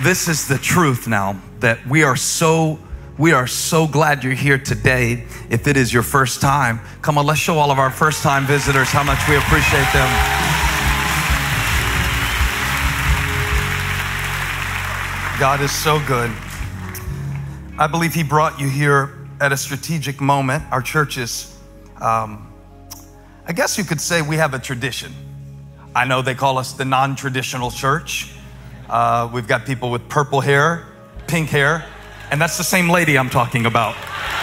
This is the truth now that we are so glad you're here today. If it is your first time, come on, let's show all of our first-time visitors how much we appreciate them. God is so good. I believe He brought you here at a strategic moment. Our church is, I guess you could say we have a tradition. I know they call us the non-traditional church. We've got people with purple hair, pink hair, and that's the same lady I'm talking about.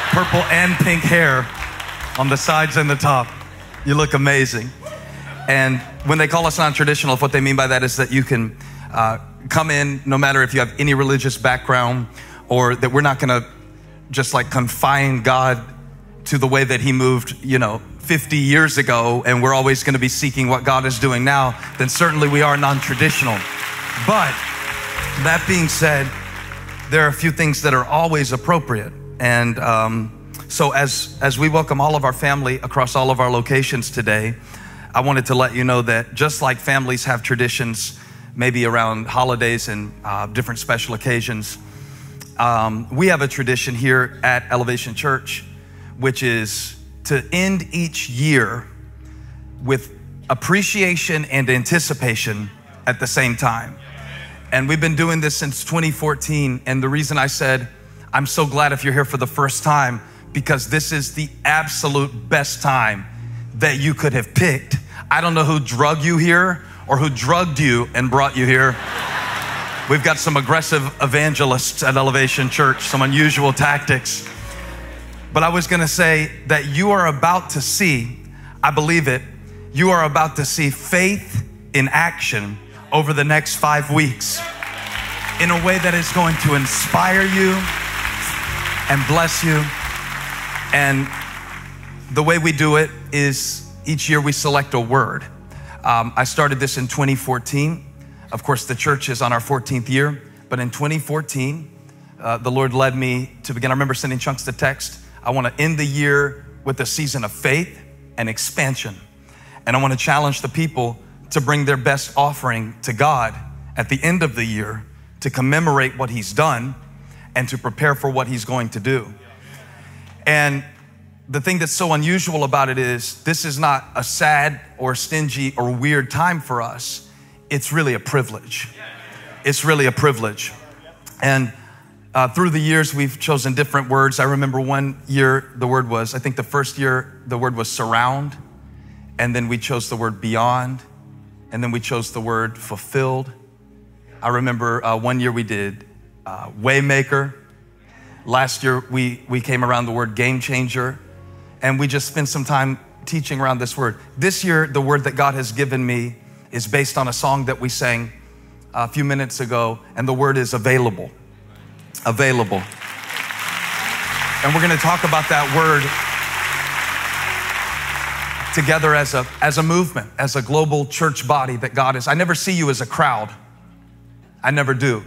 Purple and pink hair on the sides and the top. You look amazing. And when they call us non-traditional, what they mean by that is that you can come in no matter if you have any religious background, or that we're not gonna just like confine God to the way that He moved, 50 years ago, and we're always gonna be seeking what God is doing now. Then certainly we are non-traditional. But that being said, there are a few things that are always appropriate. And so as we welcome all of our family across all of our locations today, I wanted to let you know that just like families have traditions, maybe around holidays and different special occasions, we have a tradition here at Elevation Church, which is to end each year with appreciation and anticipation at the same time. And we've been doing this since 2014. And the reason I said, I'm so glad if you're here for the first time, because this is the absolute best time that you could have picked. I don't know who drug you here or who drugged you and brought you here. We've got some aggressive evangelists at Elevation Church, some unusual tactics. But I was gonna say that you are about to see, I believe it, you are about to see faith in action over the next 5 weeks in a way that is going to inspire you and bless you. And the way we do it is each year we select a word. I started this in 2014. Of course, the church is on our 14th year, but in 2014, the Lord led me to begin. I remember sending chunks of text. I wanna end the year with a season of faith and expansion. And I wanna challenge the people to bring their best offering to God at the end of the year to commemorate what He's done and to prepare for what He's going to do. And the thing that's so unusual about it is this is not a sad or stingy or weird time for us. It's really a privilege. It's really a privilege. And through the years, we've chosen different words. I remember one year the word was, I think the first year the word was surround, and then we chose the word beyond, and then we chose the word fulfilled. I remember one year we did waymaker. Last year we came around the word game changer, and we just spent some time teaching around this word. This year, the word that God has given me is based on a song that we sang a few minutes ago, and the word is available. Available. And we're gonna talk about that word together as a movement, as a global church body that God is. I never see you as a crowd. I never do.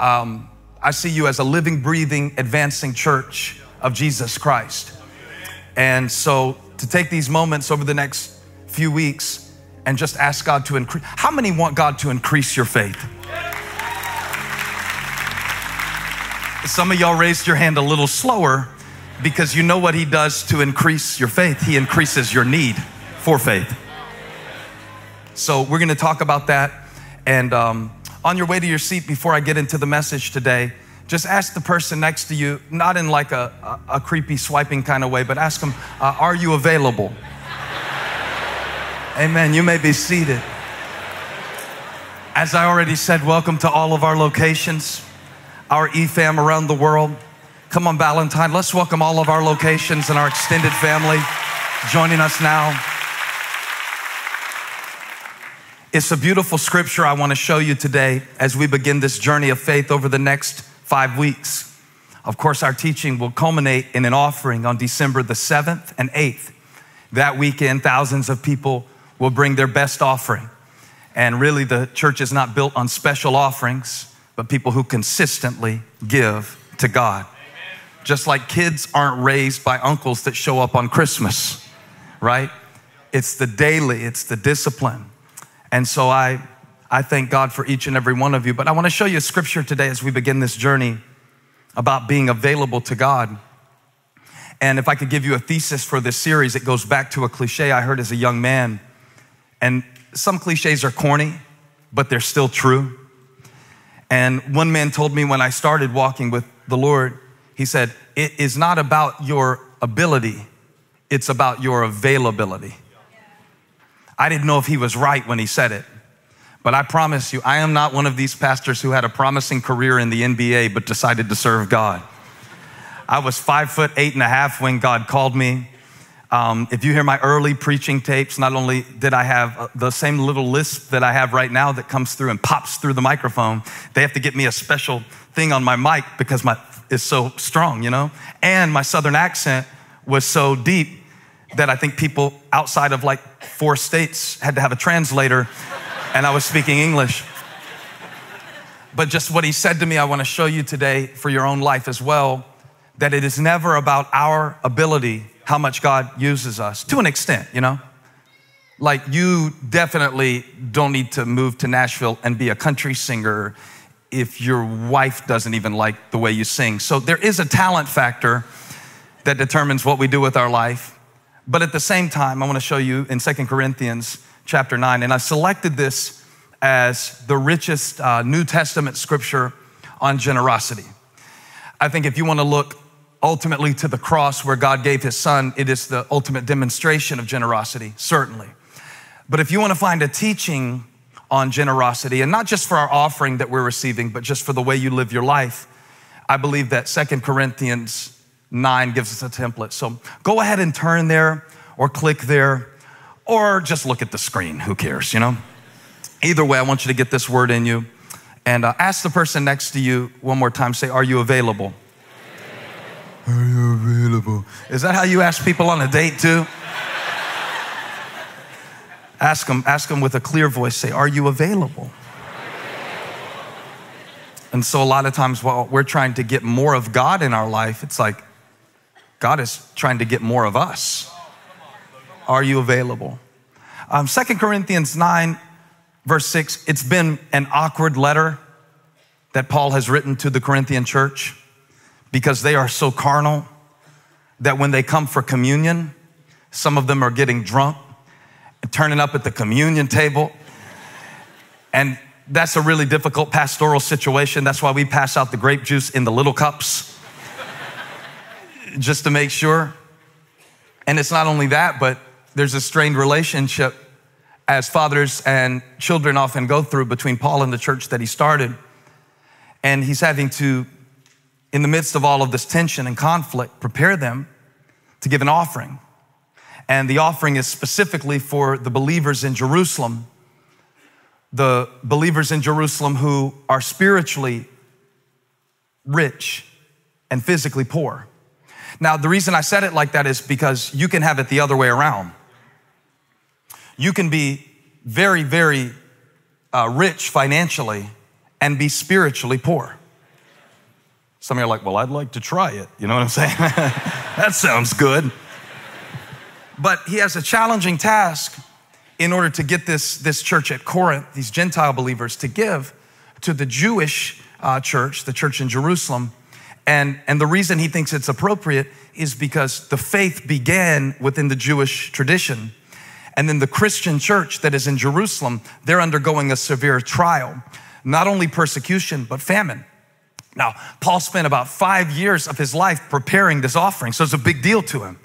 I see you as a living, breathing, advancing church of Jesus Christ. And so to take these moments over the next few weeks and just ask God to increase. How many want God to increase your faith? Some of y'all raised your hand a little slower, because you know what He does to increase your faith. He increases your need for faith. So we're gonna talk about that. And on your way to your seat, before I get into the message today, just ask the person next to you, not in like a creepy swiping kind of way, but ask them, are you available? Amen, you may be seated. As I already said, welcome to all of our locations, our EFAM around the world. Come on, Valentine, let's welcome all of our locations and our extended family joining us now. It's a beautiful scripture I want to show you today as we begin this journey of faith over the next 5 weeks. Of course, our teaching will culminate in an offering on December the 7th and 8th. That weekend, thousands of people will bring their best offering. And really, the church is not built on special offerings, but people who consistently give to God. Just like kids aren't raised by uncles that show up on Christmas, right? It's the daily, it's the discipline. And so I I thank God for each and every one of you. But I want to show you a scripture today as we begin this journey about being available to God. And if I could give you a thesis for this series, it goes back to a cliche I heard as a young man. And some cliches are corny, but they're still true. And one man told me when I started walking with the Lord, he said, "It is not about your ability, it's about your availability." I didn't know if he was right when he said it, but I promise you, I am not one of these pastors who had a promising career in the NBA, but decided to serve God. I was 5'8.5" when God called me. If you hear my early preaching tapes, not only did I have the same little lisp that I have right now that comes through and pops through the microphone, they have to get me a special thing on my mic because my is so strong, you know? And my Southern accent was so deep that I think people outside of like 4 states had to have a translator, and I was speaking English. But just what he said to me, I want to show you today for your own life as well, that it is never about our ability, how much God uses us, to an extent, you know? Like, you definitely don't need to move to Nashville and be a country singer if your wife doesn't even like the way you sing. So there is a talent factor that determines what we do with our life. But at the same time, I want to show you in 2 Corinthians chapter 9, and I selected this as the richest New Testament scripture on generosity. I think if you want to look ultimately to the cross where God gave his son, it is the ultimate demonstration of generosity, certainly. But if you want to find a teaching on generosity, and not just for our offering that we're receiving, but just for the way you live your life, I believe that 2 Corinthians 9 gives us a template. So go ahead and turn there, or click there, or just look at the screen. Who cares, you know? Either way, I want you to get this word in you. And ask the person next to you one more time, say, "Are you available?" Are you available? Is that how you ask people on a date too? Ask them with a clear voice, say, "Are you available?" And so a lot of times while we're trying to get more of God in our life, it's like God is trying to get more of us. Are you available? 2 Corinthians 9, verse 6, it's been an awkward letter that Paul has written to the Corinthian church because they are so carnal that when they come for communion, some of them are getting drunk, turning up at the communion table. And that's a really difficult pastoral situation. That's why we pass out the grape juice in the little cups, just to make sure. And it's not only that, but there's a strained relationship, as fathers and children often go through, between Paul and the church that he started. And he's having to, in the midst of all of this tension and conflict, prepare them to give an offering. And the offering is specifically for the believers in Jerusalem, the believers in Jerusalem who are spiritually rich and physically poor. Now, the reason I said it like that is because you can have it the other way around. You can be very, very rich financially and be spiritually poor. Some of you are like, "Well, I'd like to try it." You know what I'm saying? That sounds good. But he has a challenging task in order to get this church at Corinth, these Gentile believers, to give to the Jewish church, the church in Jerusalem. And the reason he thinks it's appropriate is because the faith began within the Jewish tradition. And then the Christian church that is in Jerusalem, they're undergoing a severe trial, not only persecution, but famine. Now, Paul spent about 5 years of his life preparing this offering, so it's a big deal to him.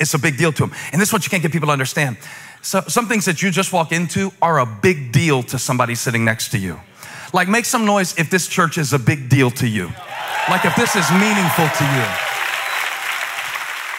It's a big deal to him. And this is what you can't get people to understand. So some things that you just walk into are a big deal to somebody sitting next to you. Like, make some noise if this church is a big deal to you. Like, if this is meaningful to you.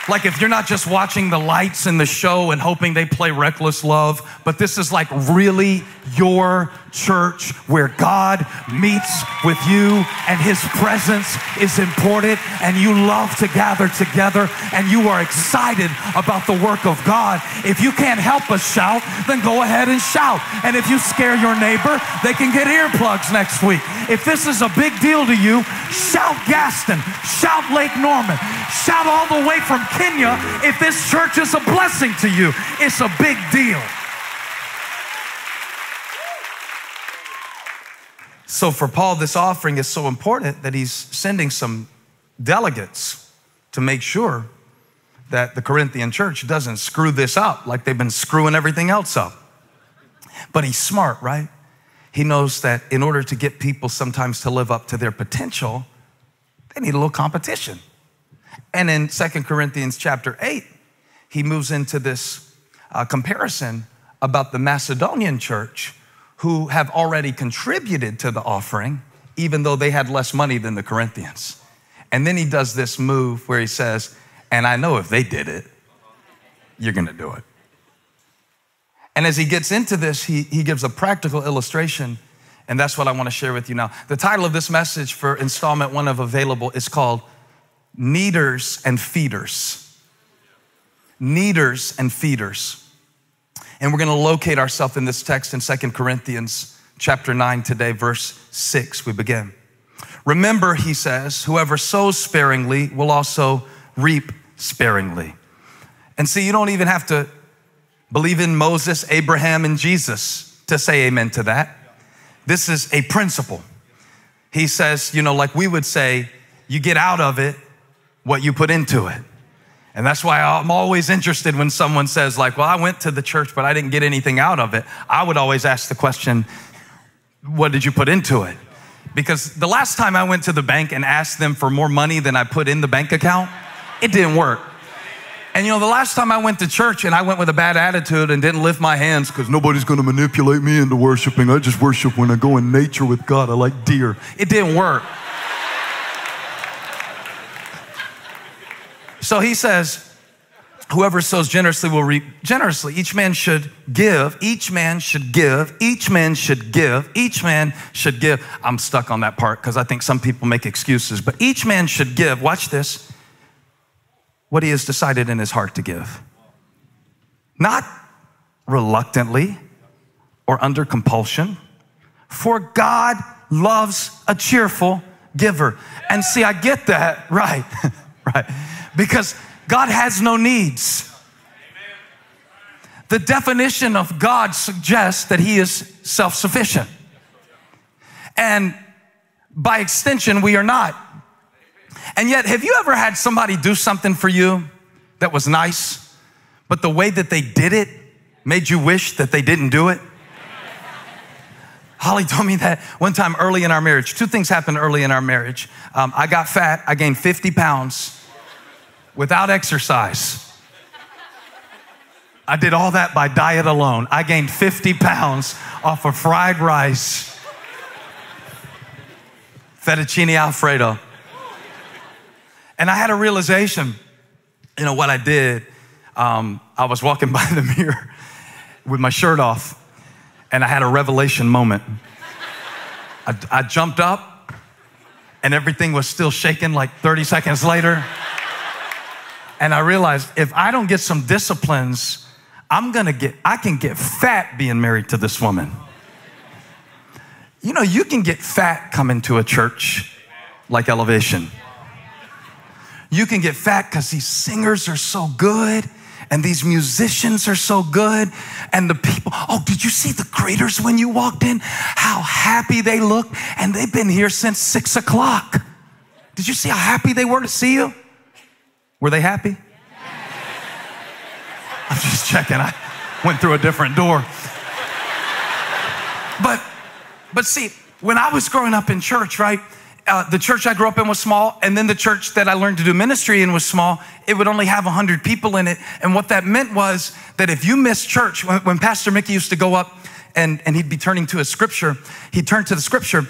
Like, if you're not just watching the lights in the show and hoping they play Reckless Love, but this is like really your church where God meets with you and his presence is important and you love to gather together and you are excited about the work of God. If you can't help us shout, then go ahead and shout. And if you scare your neighbor, they can get earplugs next week. If this is a big deal to you, shout Gaston, shout Lake Norman, shout all the way from Kenya. If this church is a blessing to you, it's a big deal. So for Paul, this offering is so important that he's sending some delegates to make sure that the Corinthian church doesn't screw this up like they've been screwing everything else up. But he's smart, right? He knows that in order to get people sometimes to live up to their potential, they need a little competition. And in 2 Corinthians chapter 8, he moves into this comparison about the Macedonian church who have already contributed to the offering, even though they had less money than the Corinthians. And then he does this move where he says, and I know if they did it, you're gonna do it. And as he gets into this, he gives a practical illustration, and that's what I wanna share with you now. The title of this message for installment one of Available is called Needers and Feeders. Needers and Feeders. And we're gonna locate ourselves in this text in 2 Corinthians chapter 9 today, verse 6, we begin. Remember, he says, whoever sows sparingly will also reap sparingly. And see, you don't even have to believe in Moses, Abraham, and Jesus to say amen to that. This is a principle. He says, you know, like we would say, you get out of it what you put into it. And that's why I'm always interested when someone says like, well, I went to the church, but I didn't get anything out of it. I would always ask the question, what did you put into it? Because the last time I went to the bank and asked them for more money than I put in the bank account, it didn't work. And you know, the last time I went to church and I went with a bad attitude and didn't lift my hands because nobody's gonna manipulate me into worshiping. I just worship when I go in nature with God. I like deer. It didn't work. So he says, whoever sows generously will reap generously. Each man should give, each man should give, each man should give, each man should give. I'm stuck on that part because I think some people make excuses, but each man should give, watch this, what he has decided in his heart to give. Not reluctantly or under compulsion, for God loves a cheerful giver. And see, I get that, right, right. Because God has no needs. The definition of God suggests that he is self-sufficient. And by extension, we are not. And yet, have you ever had somebody do something for you that was nice, but the way that they did it made you wish that they didn't do it? Holly told me that one time early in our marriage. Two things happened early in our marriage. I got fat, I gained 50 pounds. Without exercise. I did all that by diet alone. I gained 50 pounds off of fried rice, fettuccine Alfredo. And I had a realization, you know what I did, I was walking by the mirror with my shirt off and I had a revelation moment. I jumped up and everything was still shaking like 30 seconds later. And I realized if I don't get some disciplines, I can get fat being married to this woman. You know, you can get fat coming to a church like Elevation. You can get fat because these singers are so good and these musicians are so good and the people, oh, did you see the greeters when you walked in? How happy they looked and they've been here since 6 o'clock. Did you see how happy they were to see you? Were they happy? I'm just checking. I went through a different door. But see, when I was growing up in church, right, the church I grew up in was small, and then the church that I learned to do ministry in was small. It would only have 100 people in it, and what that meant was that if you missed church, when Pastor Mickey used to go up and he'd be turning to his scripture, he'd turn to the scripture,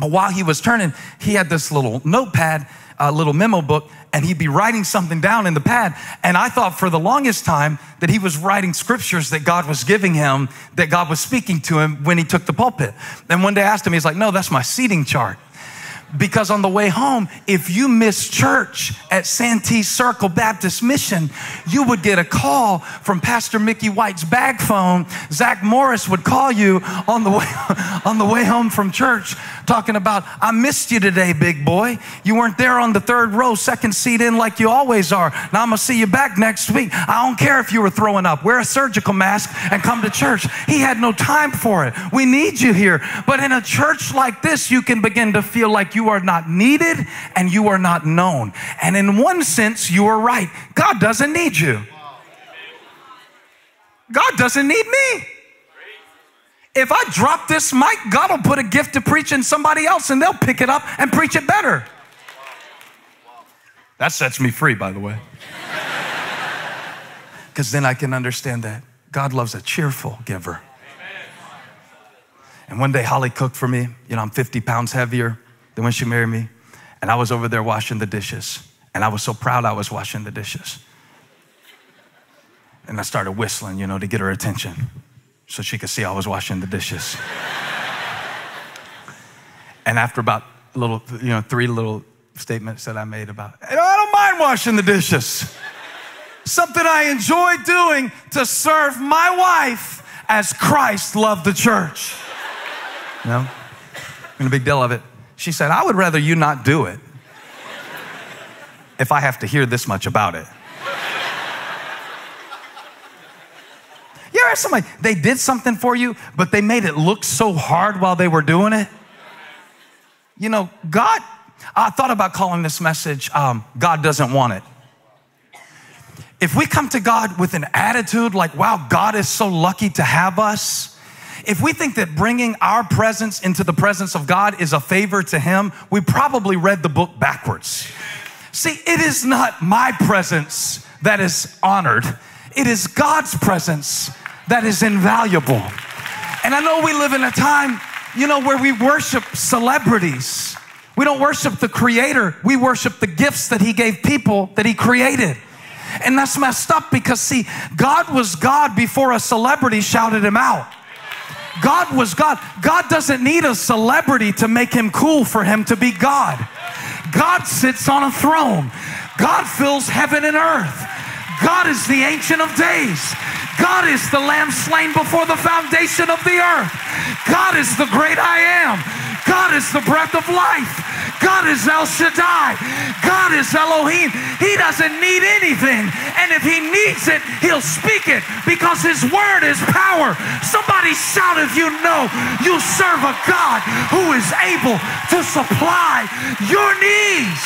but while he was turning, he had this little notepad, a little memo book, and he'd be writing something down in the pad. And I thought for the longest time that he was writing scriptures that God was giving him, that God was speaking to him when he took the pulpit. And one day I asked him, he's like, no, that's my seating chart. Because on the way home, if you missed church at Santee Circle Baptist Mission, you would get a call from Pastor Mickey White's bag phone. Zach Morris would call you on the way home from church talking about, I missed you today, big boy. You weren't there on the third row, second seat in like you always are. Now I'm going to see you back next week. I don't care if you were throwing up. Wear a surgical mask and come to church. He had no time for it. We need you here. But in a church like this, you can begin to feel like you are not needed and you are not known. And in one sense, you are right. God doesn't need you. God doesn't need me. If I drop this mic, God will put a gift to preach in somebody else and they'll pick it up and preach it better. That sets me free, by the way. Because then I can understand that God loves a cheerful giver. And one day Holly cooked for me. You know, I'm 50 pounds heavier than when she married me. And I was over there washing the dishes. And I was so proud I was washing the dishes. And I started whistling, you know, to get her attention so she could see I was washing the dishes. And after about little, you know, three little statements that I made about, I don't mind washing the dishes. Something I enjoy doing to serve my wife as Christ loved the church. You know, and a big deal of it. She said, I would rather you not do it if I have to hear this much about it. Somebody, they did something for you, but they made it look so hard while they were doing it. You know, God, I thought about calling this message, God doesn't want it. If we come to God with an attitude like, wow, God is so lucky to have us. If we think that bringing our presence into the presence of God is a favor to him, we probably read the book backwards. See, it is not my presence that is honored. It is God's presence that is invaluable. And I know we live in a time, you know, where we worship celebrities. We don't worship the creator. We worship the gifts that he gave people that he created. And that's messed up because, see, God was God before a celebrity shouted him out. God was God. God doesn't need a celebrity to make him cool for him to be God. God sits on a throne. God fills heaven and earth. God is the Ancient of Days. God is the Lamb slain before the foundation of the earth. God is the great I am. God is the breath of life. God is El Shaddai. God is Elohim. He doesn't need anything. And if he needs it, he'll speak it because his word is power. Somebody shout if you know you serve a God who is able to supply your needs.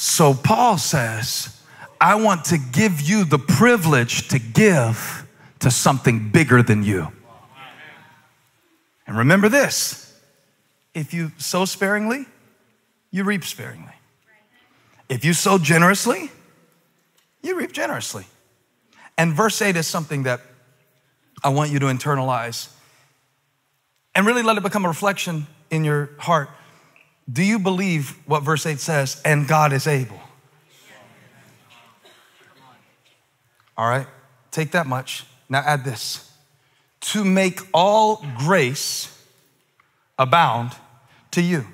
So Paul says, I want to give you the privilege to give to something bigger than you. And remember this, if you sow sparingly, you reap sparingly. If you sow generously, you reap generously. And verse 8 is something that I want you to internalize and really let it become a reflection in your heart. Do you believe what verse 8 says? And God is able. All right, take that much. Now add this. To make all grace abound to you.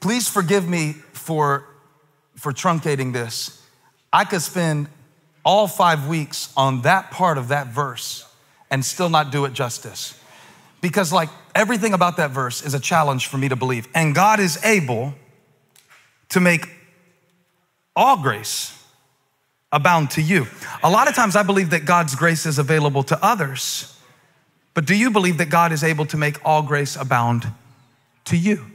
Please forgive me for truncating this. I could spend all 5 weeks on that part of that verse and still not do it justice. Because like everything about that verse is a challenge for me to believe. And God is able to make all grace abound to you. A lot of times I believe that God's grace is available to others, but do you believe that God is able to make all grace abound to you?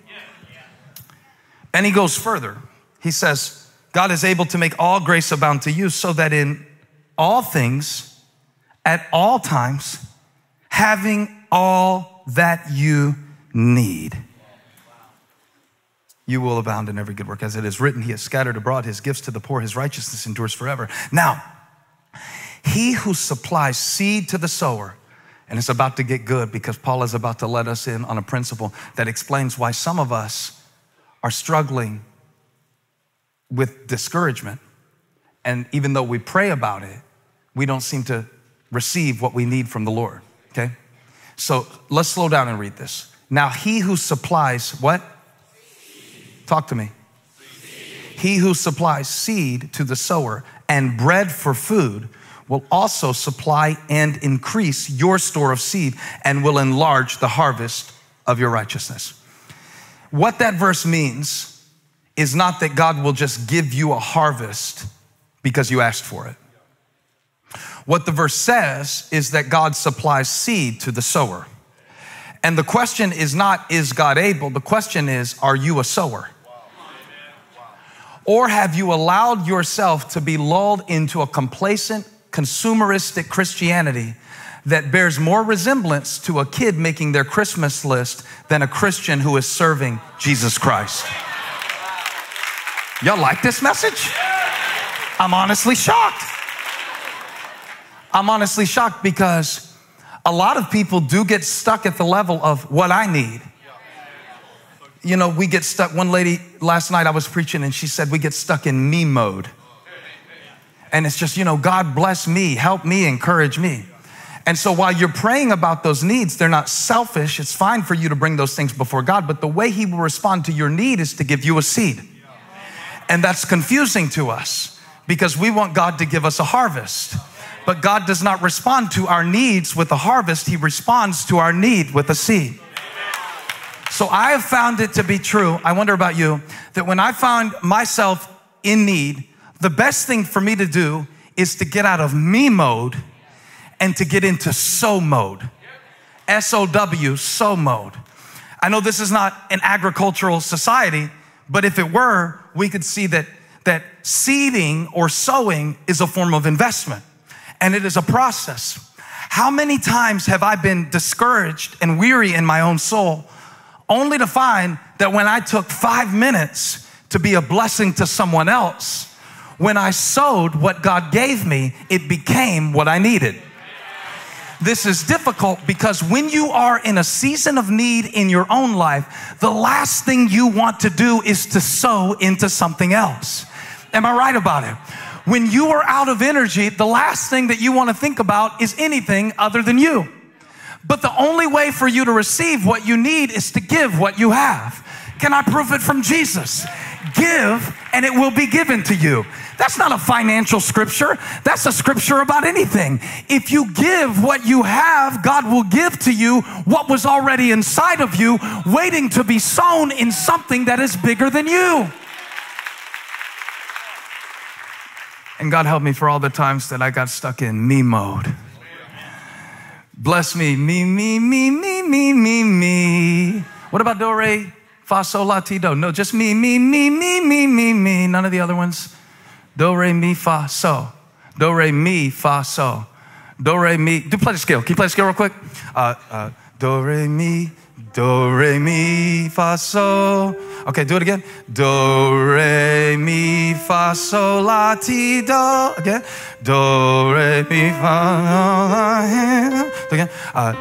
And he goes further. He says, God is able to make all grace abound to you so that in all things, at all times, having all that you need, you will abound in every good work. As it is written, he has scattered abroad his gifts to the poor. His righteousness endures forever. Now, he who supplies seed to the sower, and it's about to get good because Paul is about to let us in on a principle that explains why some of us are struggling with discouragement. And even though we pray about it, we don't seem to receive what we need from the Lord, okay? So let's slow down and read this. Now he who supplies what? Seed. Talk to me. Seed. He who supplies seed to the sower and bread for food will also supply and increase your store of seed and will enlarge the harvest of your righteousness. What that verse means is not that God will just give you a harvest because you asked for it. What the verse says is that God supplies seed to the sower. And the question is not, is God able? The question is, are you a sower? Or have you allowed yourself to be lulled into a complacent, consumeristic Christianity that bears more resemblance to a kid making their Christmas list than a Christian who is serving Jesus Christ? Y'all like this message? I'm honestly shocked. I'm honestly shocked because a lot of people do get stuck at the level of what I need. You know, we get stuck. One lady last night I was preaching and she said, we get stuck in me mode. And it's just, you know, God bless me, help me, encourage me. And so while you're praying about those needs, they're not selfish. It's fine for you to bring those things before God, but the way he will respond to your need is to give you a seed. And that's confusing to us because we want God to give us a harvest. But God does not respond to our needs with a harvest. He responds to our need with a seed. So I have found it to be true, I wonder about you, that when I found myself in need, the best thing for me to do is to get out of me mode and to get into sow mode. S-O-W, sow mode. I know this is not an agricultural society, but if it were, we could see that seeding or sowing is a form of investment. And it is a process. How many times have I been discouraged and weary in my own soul, only to find that when I took 5 minutes to be a blessing to someone else, when I sowed what God gave me, it became what I needed. This is difficult because when you are in a season of need in your own life, the last thing you want to do is to sow into something else. Am I right about it? When you are out of energy, the last thing that you want to think about is anything other than you. But the only way for you to receive what you need is to give what you have. Can I prove it from Jesus? Give and it will be given to you. That's not a financial scripture. That's a scripture about anything. If you give what you have, God will give to you what was already inside of you, waiting to be sown in something that is bigger than you. And God help me for all the times that I got stuck in me mode. Bless me. What about do, re, fa, sol, la, ti, do? No, just me. None of the other ones. Do, re, mi, fa, so. Do, re, mi, fa, so. Do, re, mi. Do play the scale. Can you play the scale real quick? Do, re, mi, fa, so. Okay, do it again. Do, re, mi, fa, sol, la, ti, do. Again. Do, re, mi, fa, do again.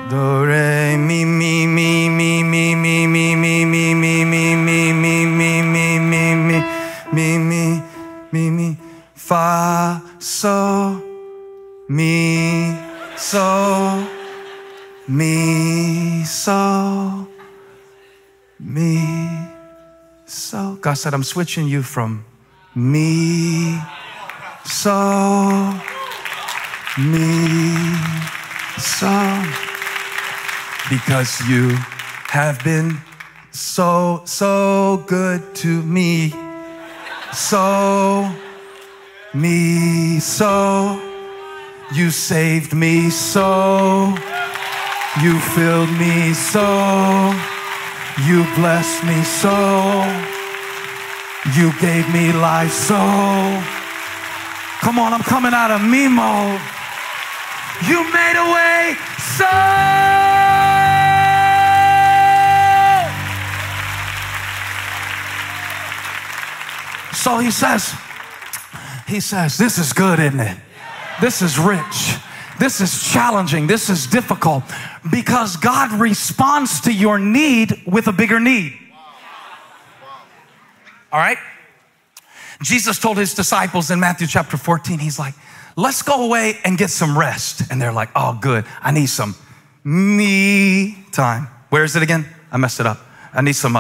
Do, re, mi, fa, so, mi, so. Me, so, me, so. God said, I'm switching you from me, so, me, so. Because you have been so, so good to me. So, me, so. You saved me, so. You filled me so, you blessed me so, you gave me life so. Come on, I'm coming out of me mode. You made a way so. So he says, this is good, isn't it? This is rich. This is challenging. This is difficult because God responds to your need with a bigger need. All right? Jesus told his disciples in Matthew chapter 14, he's like, let's go away and get some rest. And they're like, oh, good. I need some me time. Where is it again? I messed it up. I need some,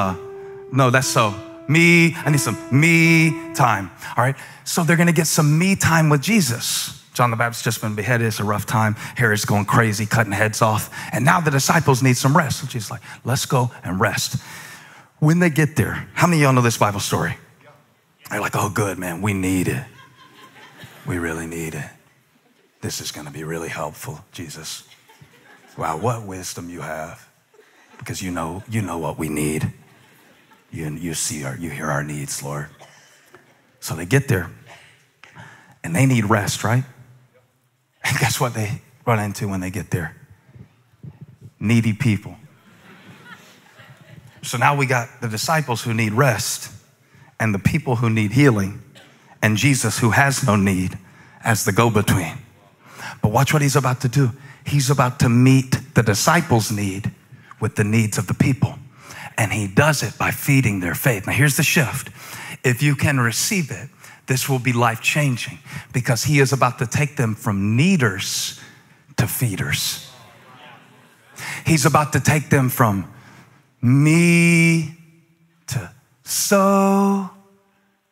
no, that's so. Me, I need some me time. All right? So they're going to get some me time with Jesus. John the Baptist just been beheaded. It's a rough time. Herod's going crazy, cutting heads off. And now the disciples need some rest. So Jesus' like, let's go and rest. When they get there, how many of y'all know this Bible story? They're like, oh, good, man. We need it. We really need it. This is going to be really helpful, Jesus. Wow, what wisdom you have. Because you know what we need. You hear our needs, Lord. So they get there, and they need rest, right? And guess what they run into when they get there? Needy people. So now we got the disciples who need rest, and the people who need healing, and Jesus who has no need as the go-between. But watch what he's about to do. He's about to meet the disciples' need with the needs of the people. And he does it by feeding their faith. Now here's the shift. If you can receive it, this will be life-changing, because he is about to take them from needers to feeders. He's about to take them from me to so,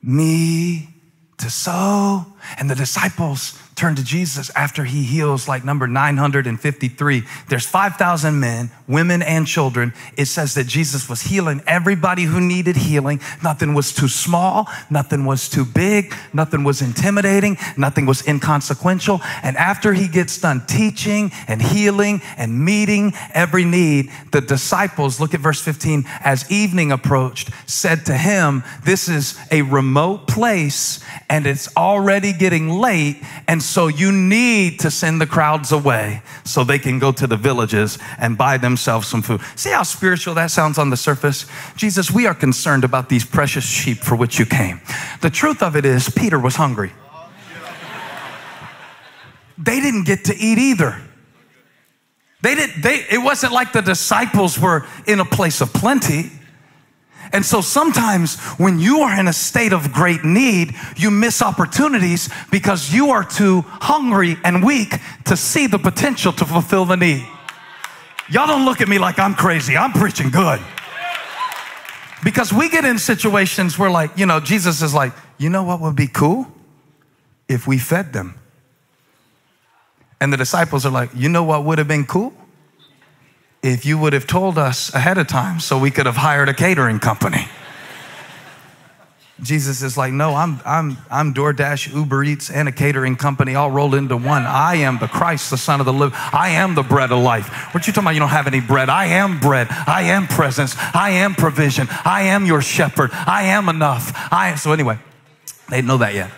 me to so. And the disciples turn to Jesus after he heals like number 953. There's 5,000 men, women, and children. It says that Jesus was healing everybody who needed healing. Nothing was too small. Nothing was too big. Nothing was intimidating. Nothing was inconsequential. And after he gets done teaching and healing and meeting every need, the disciples, look at verse 15, as evening approached, said to him, this is a remote place and it's already getting late, and so you need to send the crowds away so they can go to the villages and buy themselves some food. See how spiritual that sounds on the surface? Jesus, we are concerned about these precious sheep for which you came. The truth of it is, Peter was hungry. They didn't get to eat either. It wasn't like the disciples were in a place of plenty. And so sometimes when you are in a state of great need, you miss opportunities because you are too hungry and weak to see the potential to fulfill the need. Y'all don't look at me like I'm crazy. I'm preaching good. Because we get in situations where, like, Jesus is like, you know what would be cool? If we fed them. And the disciples are like, you know what would have been cool? If you would have told us ahead of time so we could have hired a catering company. Jesus is like, no, I'm DoorDash, Uber Eats, and a catering company all rolled into one. I am the Christ, the Son of the living. I am the bread of life. What you talking about? You don't have any bread. I am bread. I am presence. I am provision. I am your shepherd. I am enough. So anyway, they didn't know that yet.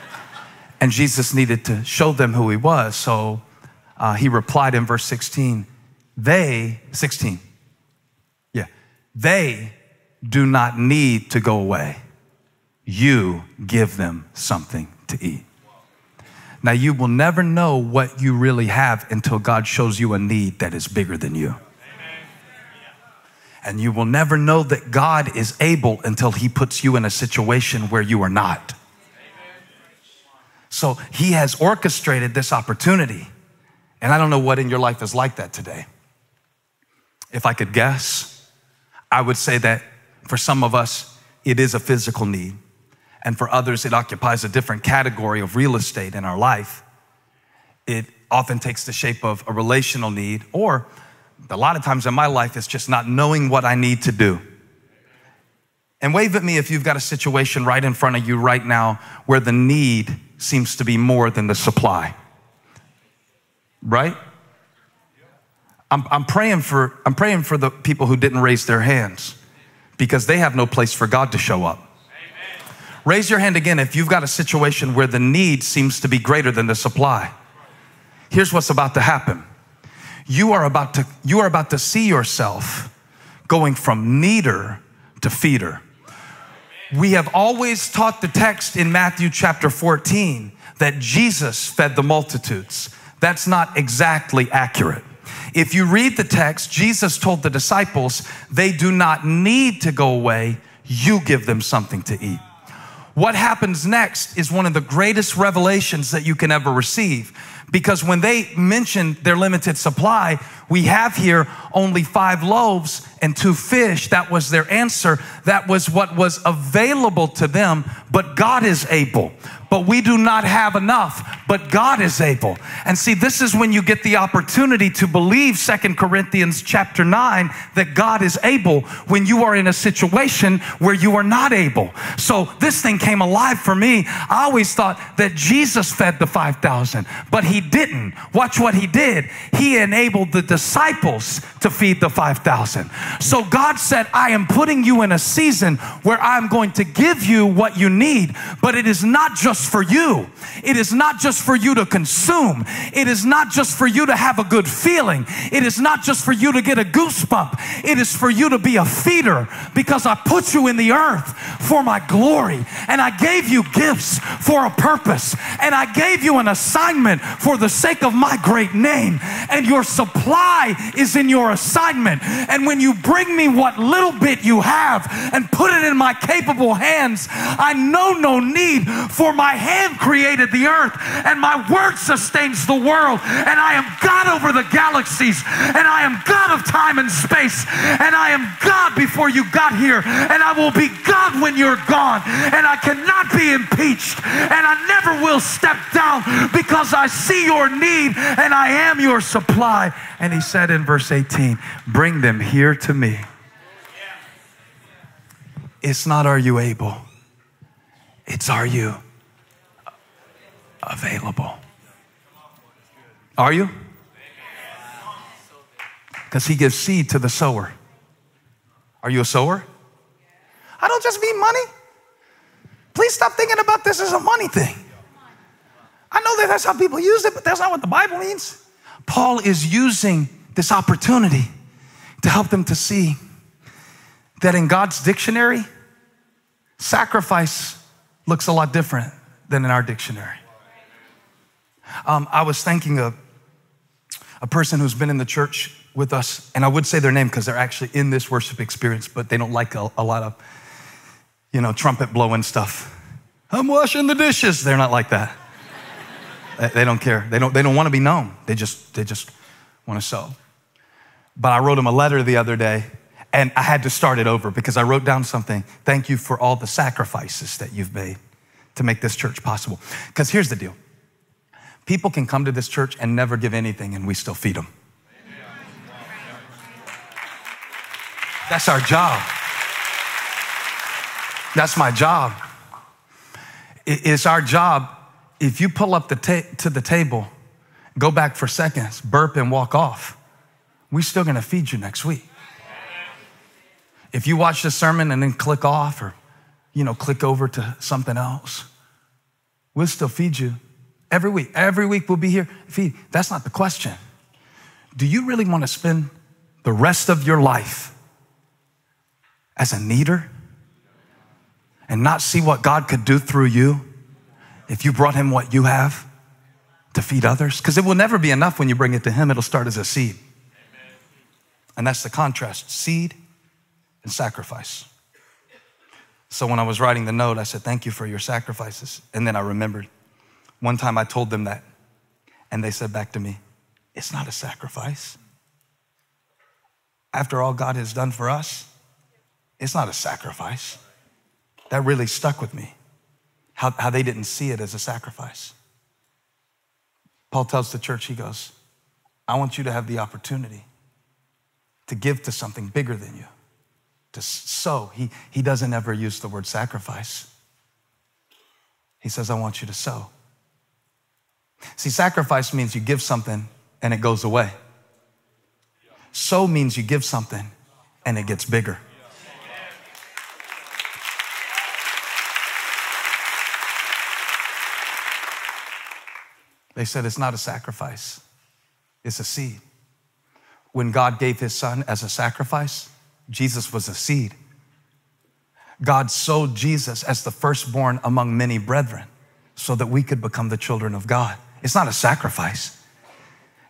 And Jesus needed to show them who he was. So he replied in verse 16, They do not need to go away. You give them something to eat. Now, you will never know what you really have until God shows you a need that is bigger than you. And you will never know that God is able until he puts you in a situation where you are not. So he has orchestrated this opportunity. And I don't know what in your life is like that today. If I could guess, I would say that for some of us, it is a physical need. And for others, it occupies a different category of real estate in our life. It often takes the shape of a relational need, or a lot of times in my life, it's just not knowing what I need to do. And wave at me if you've got a situation right in front of you right now where the need seems to be more than the supply. Right? I'm praying for the people who didn't raise their hands, because they have no place for God to show up. Amen. Raise your hand again if you've got a situation where the need seems to be greater than the supply. Here's what's about to happen. You are about to see yourself going from needer to feeder. We have always taught the text in Matthew chapter 14 that Jesus fed the multitudes. That's not exactly accurate. If you read the text, Jesus told the disciples, they do not need to go away. You give them something to eat. What happens next is one of the greatest revelations that you can ever receive, because when they mentioned their limited supply, we have here only 5 loaves and 2 fish. That was their answer. That was what was available to them, but God is able. but we do not have enough, but God is able. And see, this is when you get the opportunity to believe 2 Corinthians chapter 9, that God is able when you are in a situation where you are not able. So this thing came alive for me. I always thought that Jesus fed the 5,000, but he didn't. Watch what he did. He enabled the disciples to feed the 5,000. So God said, I am putting you in a season where I'm going to give you what you need, but it is not just for you. It is not just for you to consume. It is not just for you to have a good feeling. It is not just for you to get a goosebump. It is for you to be a feeder, because I put you in the earth for my glory, and I gave you gifts for a purpose, and I gave you an assignment for the sake of my great name, and your supply is in your assignment. And when you bring me what little bit you have and put it in my capable hands, I know no need, for my hand created the earth, and my word sustains the world, and I am God over the galaxies, and I am God of time and space, and I am God before you got here, and I will be God when you're gone, and I cannot be impeached, and I never will step down, because I see your need and I am your supply. And he said in verse 18, bring them here to me. It's not are you able, it's are you available. Are you? Because he gives seed to the sower. Are you a sower? I don't just mean money. Please stop thinking about this as a money thing. I know that that's how people use it, but that's not what the Bible means. Paul is using this opportunity to help them to see that in God's dictionary, sacrifice looks a lot different than in our dictionary. I was thanking a person who's been in the church with us, and I would say their name because they're actually in this worship experience, but they don't like a lot of, you know, trumpet blowing stuff. I'm washing the dishes. They're not like that. They don't care. They don't want to be known. They just want to sow. But I wrote him a letter the other day, and I had to start it over because I wrote down something. Thank you for all the sacrifices that you've made to make this church possible. Because here's the deal. People can come to this church and never give anything, and we still feed them. That's our job. That's my job. It's our job. If you pull up to the table, go back for seconds, burp and walk off, we're still going to feed you next week. If you watch the sermon and then click off, or, you know, click over to something else, we'll still feed you every week. Every week we'll be here. Feed. That's not the question. Do you really want to spend the rest of your life as a needer and not see what God could do through you if you brought him what you have to feed others? Because it will never be enough when you bring it to him. It'll start as a seed. Amen. And that's the contrast, seed and sacrifice. So when I was writing the note, I said, thank you for your sacrifices. And then I remembered one time I told them that, and they said back to me, it's not a sacrifice. After all God has done for us, it's not a sacrifice. That really stuck with me, how they didn't see it as a sacrifice. Paul tells the church, he goes, I want you to have the opportunity to give to something bigger than you, to sow. He doesn't ever use the word sacrifice. He says, I want you to sow. See, sacrifice means you give something and it goes away. Sow means you give something and it gets bigger. They said, it's not a sacrifice, it's a seed. When God gave his son as a sacrifice, Jesus was a seed. God sowed Jesus as the firstborn among many brethren so that we could become the children of God. It's not a sacrifice.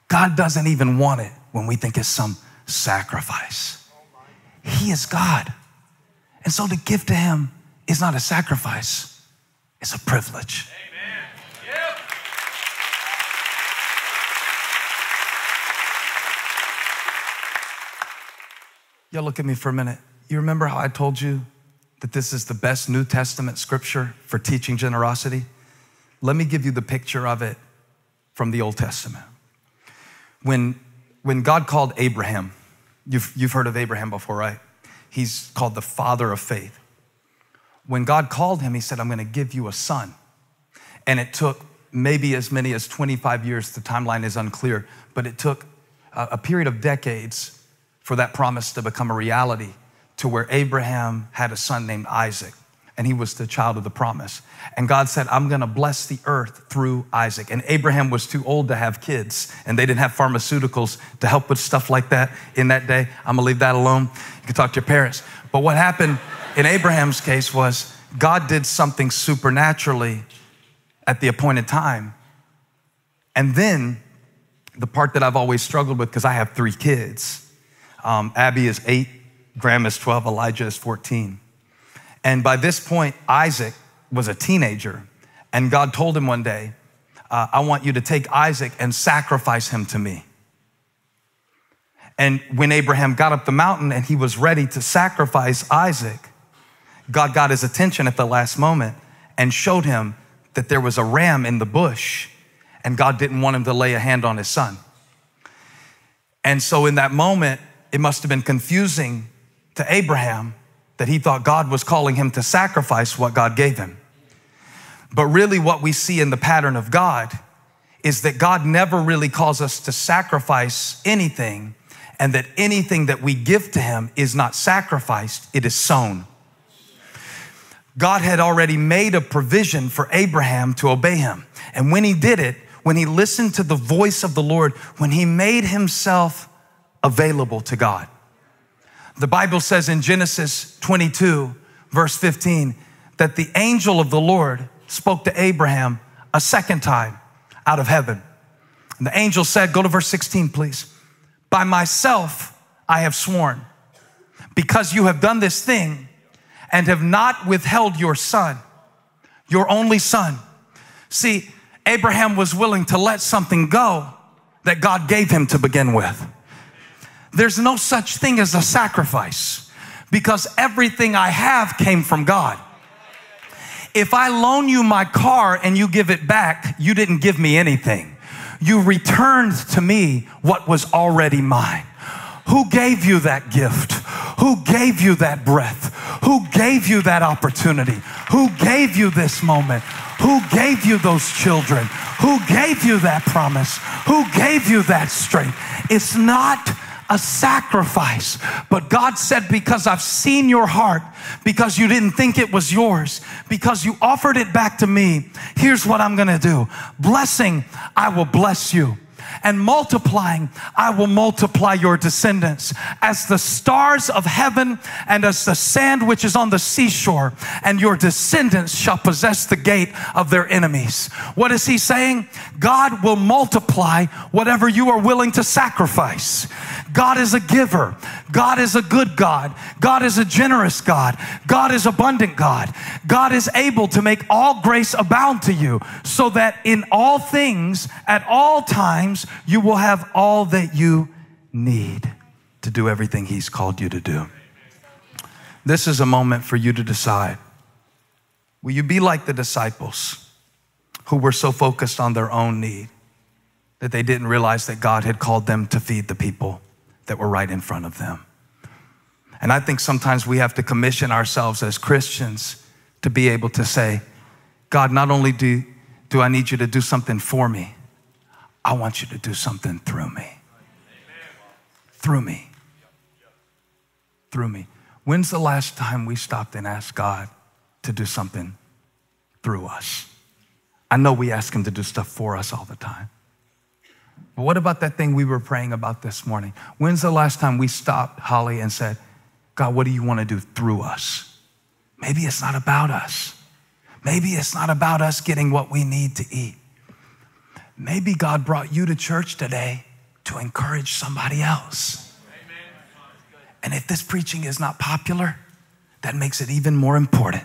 God doesn't even want it when we think it's some sacrifice. He is God. And so to give to him is not a sacrifice, it's a privilege. Y'all look at me for a minute. You remember how I told you that this is the best New Testament scripture for teaching generosity? Let me give you the picture of it from the Old Testament. When God called Abraham, you've heard of Abraham before, right? He's called the father of faith. When God called him, he said, I'm going to give you a son. And it took maybe as many as 25 years. The timeline is unclear, but it took a period of decades for that promise to become a reality, to where Abraham had a son named Isaac, and he was the child of the promise. And God said, I'm going to bless the earth through Isaac. And Abraham was too old to have kids, and they didn't have pharmaceuticals to help with stuff like that in that day. I'm going to leave that alone. You can talk to your parents. But what happened in Abraham's case was God did something supernaturally at the appointed time. And then the part that I've always struggled with, because I have three kids. Abby is 8, Graham is 12, Elijah is 14. And by this point, Isaac was a teenager. And God told him one day, I want you to take Isaac and sacrifice him to me. And when Abraham got up the mountain and he was ready to sacrifice Isaac, God got his attention at the last moment and showed him that there was a ram in the bush, and God didn't want him to lay a hand on his son. And so in that moment, it must have been confusing to Abraham that he thought God was calling him to sacrifice what God gave him. But really what we see in the pattern of God is that God never really calls us to sacrifice anything, and that anything that we give to him is not sacrificed, it is sown. God had already made a provision for Abraham to obey him. And when he did it, when he listened to the voice of the Lord, when he made himself available to God. The Bible says in Genesis 22, verse 15, that the angel of the Lord spoke to Abraham a second time out of heaven. And the angel said, go to verse 16, please. By myself I have sworn, because you have done this thing and have not withheld your son, your only son. See, Abraham was willing to let something go that God gave him to begin with. There's no such thing as a sacrifice, because everything I have came from God. If I loan you my car and you give it back, you didn't give me anything. You returned to me what was already mine. Who gave you that gift? Who gave you that breath? Who gave you that opportunity? Who gave you this moment? Who gave you those children? Who gave you that promise? Who gave you that strength? It's not a sacrifice. But God said, because I've seen your heart, because you didn't think it was yours, because you offered it back to me, here's what I'm going to do. Blessing, I will bless you. And multiplying, I will multiply your descendants as the stars of heaven and as the sand which is on the seashore, and your descendants shall possess the gate of their enemies. What is he saying? God will multiply whatever you are willing to sacrifice. God is a giver. God is a good God. God is a generous God. God is abundant God. God is able to make all grace abound to you, so that in all things, at all times, you will have all that you need to do everything he's called you to do. This is a moment for you to decide. Will you be like the disciples who were so focused on their own need that they didn't realize that God had called them to feed the people that were right in front of them? And I think sometimes we have to commission ourselves as Christians to be able to say, God, not only do I need you to do something for me, I want you to do something through me. Amen. Through me. Through me. When's the last time we stopped and asked God to do something through us? I know we ask him to do stuff for us all the time. But what about that thing we were praying about this morning? When's the last time we stopped, Holly, and said, God, what do you want to do through us? Maybe it's not about us. Maybe it's not about us getting what we need to eat. Maybe God brought you to church today to encourage somebody else. Amen. And if this preaching is not popular, that makes it even more important.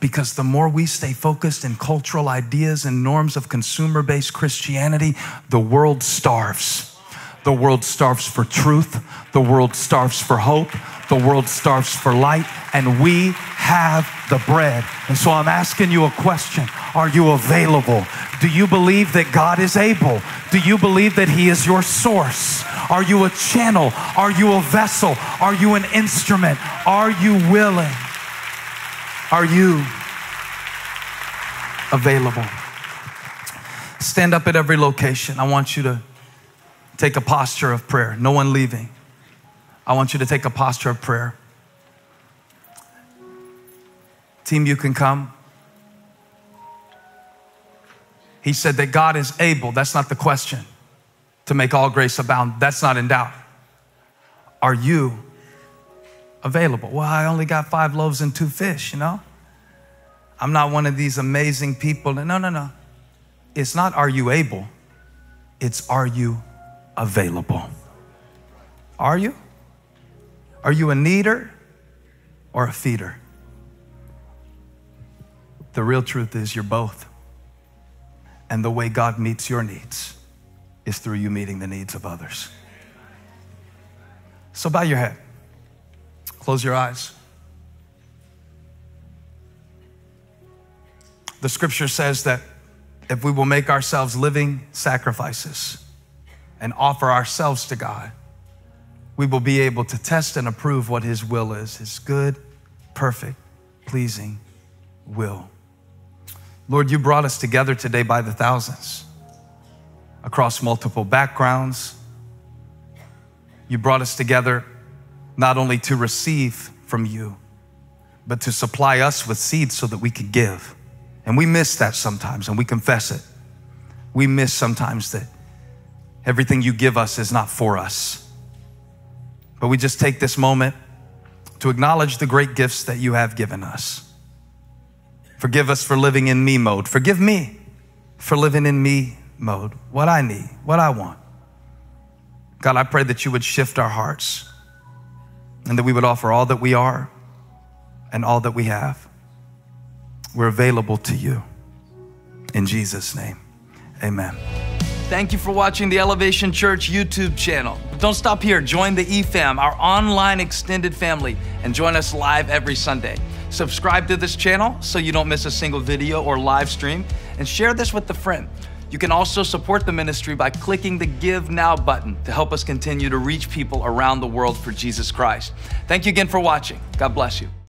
Because the more we stay focused in cultural ideas and norms of consumer-based Christianity, the world starves. The world starves for truth. The world starves for hope. The world starves for light. and we have the bread. And so I'm asking you a question. Are you available? Do you believe that God is able? Do you believe that He is your source? Are you a channel? Are you a vessel? Are you an instrument? Are you willing? Are you available? Stand up at every location. I want you to take a posture of prayer. No one leaving. I want you to take a posture of prayer. Team, you can come. He said that God is able. That's not the question. To make all grace abound. That's not in doubt. Are you available? Well, I only got 5 loaves and 2 fish, you know? I'm not one of these amazing people. No, no, no. It's not are you able. It's are you available? Are you? Are you a needer or a feeder? The real truth is you're both. And the way God meets your needs is through you meeting the needs of others. So bow your head. Close your eyes. The scripture says that if we will make ourselves living sacrifices and offer ourselves to God, we will be able to test and approve what His will is, His good, perfect, pleasing will. Lord, you brought us together today by the thousands across multiple backgrounds. You brought us together not only to receive from you, but to supply us with seeds so that we could give. And we miss that sometimes, and we confess it. We miss sometimes that everything you give us is not for us. But we just take this moment to acknowledge the great gifts that you have given us. Forgive us for living in me mode. Forgive me for living in me mode. What I need, what I want. God, I pray that you would shift our hearts and that we would offer all that we are and all that we have. We're available to you. In Jesus' name, amen. Thank you for watching the Elevation Church YouTube channel. But don't stop here. Join the EFAM, our online extended family, and join us live every Sunday. Subscribe to this channel so you don't miss a single video or live stream, and share this with a friend. You can also support the ministry by clicking the Give Now button to help us continue to reach people around the world for Jesus Christ. Thank you again for watching. God bless you.